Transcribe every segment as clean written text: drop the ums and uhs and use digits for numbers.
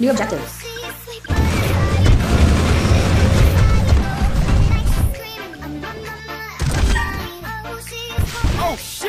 New objective. Oh shit!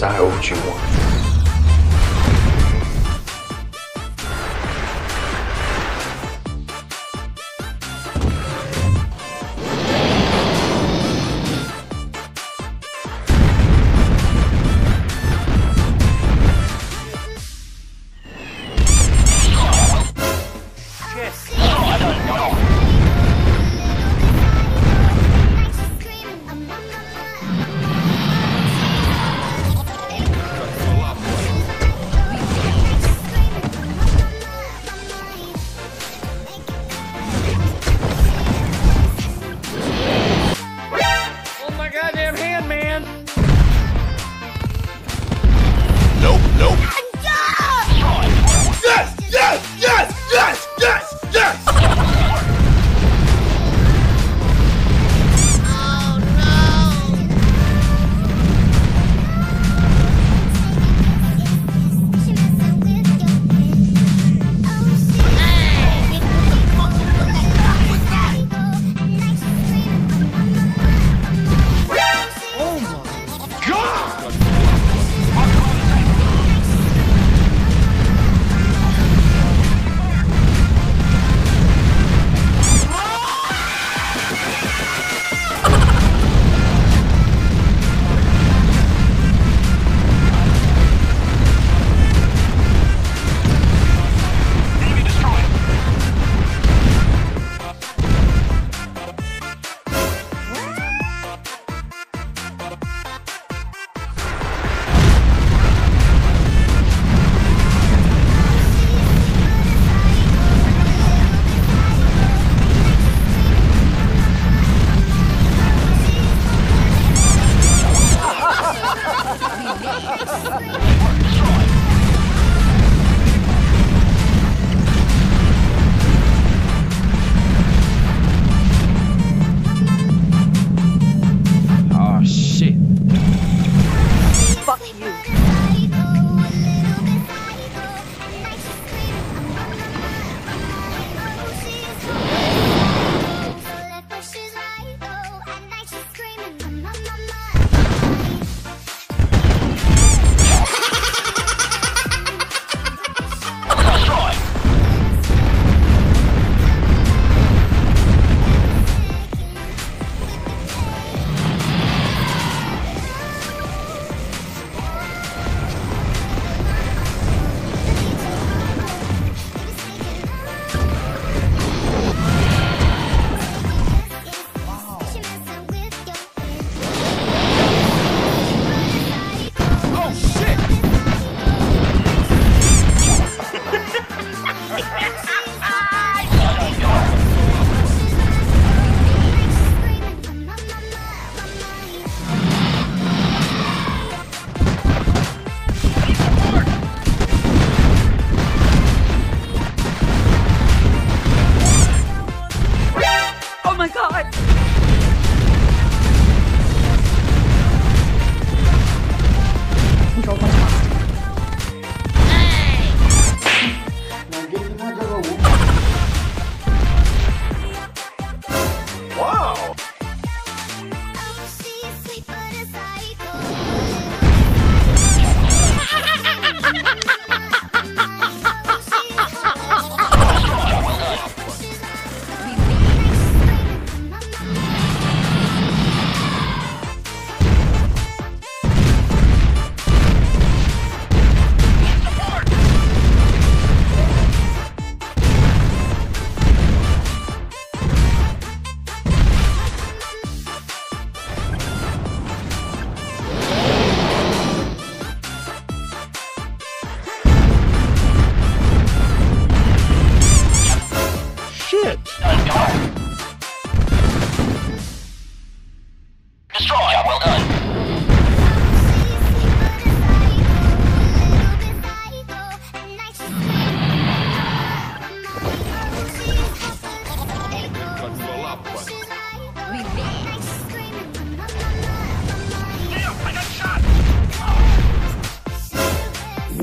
because I owed you one. Yes. No, I don't know.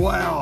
Wow.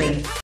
country.